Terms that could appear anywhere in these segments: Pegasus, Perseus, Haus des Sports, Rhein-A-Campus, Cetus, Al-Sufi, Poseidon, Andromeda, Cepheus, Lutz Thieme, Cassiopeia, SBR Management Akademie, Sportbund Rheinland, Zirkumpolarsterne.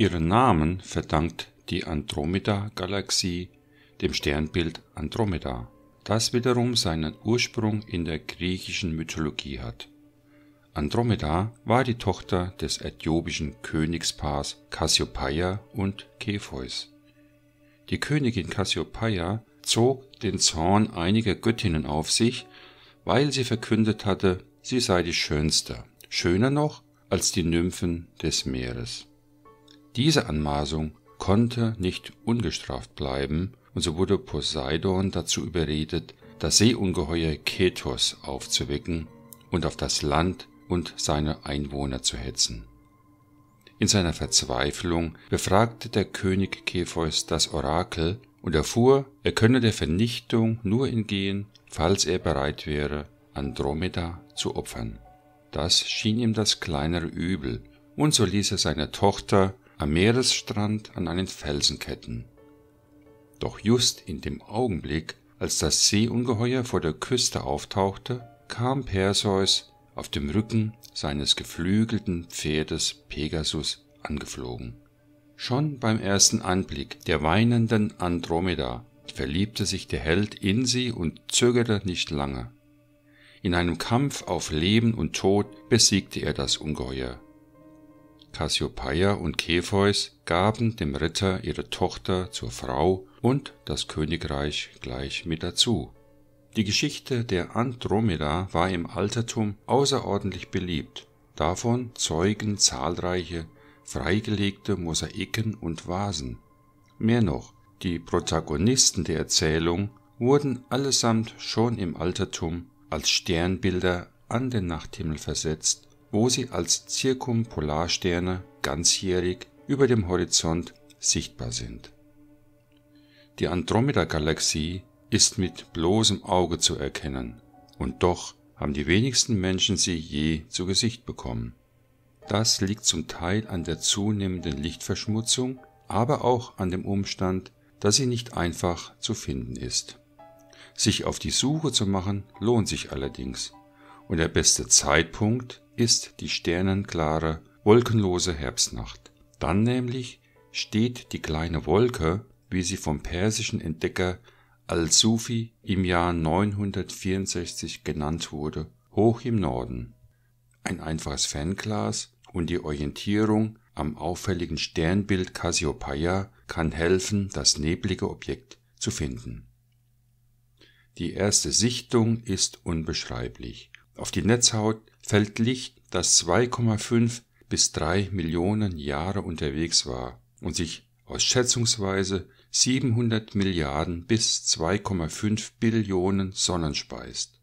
Ihren Namen verdankt die Andromeda-Galaxie dem Sternbild Andromeda, das wiederum seinen Ursprung in der griechischen Mythologie hat. Andromeda war die Tochter des äthiopischen Königspaars Cassiopeia und Cepheus. Die Königin Cassiopeia zog den Zorn einiger Göttinnen auf sich, weil sie verkündet hatte, sie sei die Schönste, schöner noch als die Nymphen des Meeres. Diese Anmaßung konnte nicht ungestraft bleiben, und so wurde Poseidon dazu überredet, das Seeungeheuer Cetus aufzuwecken und auf das Land und seine Einwohner zu hetzen. In seiner Verzweiflung befragte der König Cepheus das Orakel und erfuhr, er könne der Vernichtung nur entgehen, falls er bereit wäre, Andromeda zu opfern. Das schien ihm das kleinere Übel, und so ließ er seine Tochter am Meeresstrand an einen Felsen ketten. Doch just in dem Augenblick, als das Seeungeheuer vor der Küste auftauchte, kam Perseus auf dem Rücken seines geflügelten Pferdes Pegasus angeflogen. Schon beim ersten Anblick der weinenden Andromeda verliebte sich der Held in sie und zögerte nicht lange. In einem Kampf auf Leben und Tod besiegte er das Ungeheuer. Cassiopeia und Cepheus gaben dem Ritter ihre Tochter zur Frau und das Königreich gleich mit dazu. Die Geschichte der Andromeda war im Altertum außerordentlich beliebt. Davon zeugen zahlreiche freigelegte Mosaiken und Vasen. Mehr noch, die Protagonisten der Erzählung wurden allesamt schon im Altertum als Sternbilder an den Nachthimmel versetzt, wo sie als Zirkumpolarsterne ganzjährig über dem Horizont sichtbar sind. Die Andromeda-Galaxie ist mit bloßem Auge zu erkennen, und doch haben die wenigsten Menschen sie je zu Gesicht bekommen. Das liegt zum Teil an der zunehmenden Lichtverschmutzung, aber auch an dem Umstand, dass sie nicht einfach zu finden ist. Sich auf die Suche zu machen, lohnt sich allerdings. Und der beste Zeitpunkt ist die sternenklare, wolkenlose Herbstnacht. Dann nämlich steht die kleine Wolke, wie sie vom persischen Entdecker Al-Sufi im Jahr 964 genannt wurde, hoch im Norden. Ein einfaches Fernglas und die Orientierung am auffälligen Sternbild Cassiopeia kann helfen, das neblige Objekt zu finden. Die erste Sichtung ist unbeschreiblich. Auf die Netzhaut fällt Licht, das 2,5 bis 3 Millionen Jahre unterwegs war und sich aus schätzungsweise 700 Milliarden bis 2,5 Billionen Sonnen speist.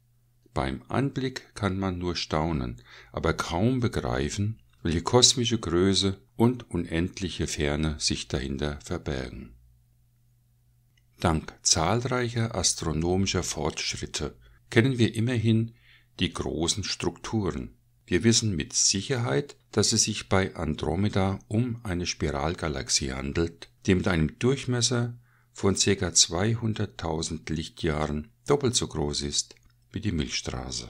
Beim Anblick kann man nur staunen, aber kaum begreifen, welche kosmische Größe und unendliche Ferne sich dahinter verbergen. Dank zahlreicher astronomischer Fortschritte kennen wir immerhin die großen Strukturen. Wir wissen mit Sicherheit, dass es sich bei Andromeda um eine Spiralgalaxie handelt, die mit einem Durchmesser von ca. 200.000 Lichtjahren doppelt so groß ist wie die Milchstraße.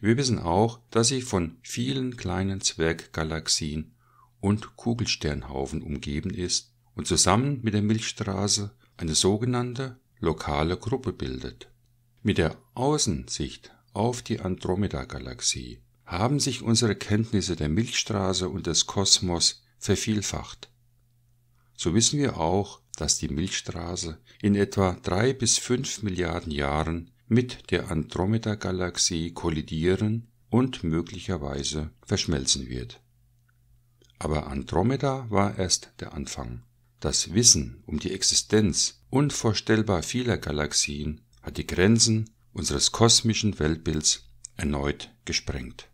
Wir wissen auch, dass sie von vielen kleinen Zwerggalaxien und Kugelsternhaufen umgeben ist und zusammen mit der Milchstraße eine sogenannte lokale Gruppe bildet. Mit der Außensicht auf die Andromeda-Galaxie haben sich unsere Kenntnisse der Milchstraße und des Kosmos vervielfacht. So wissen wir auch, dass die Milchstraße in etwa 3 bis 5 Milliarden Jahren mit der Andromeda-Galaxie kollidieren und möglicherweise verschmelzen wird. Aber Andromeda war erst der Anfang. Das Wissen um die Existenz unvorstellbar vieler Galaxien hat die Grenzen unseres kosmischen Weltbilds erneut gesprengt.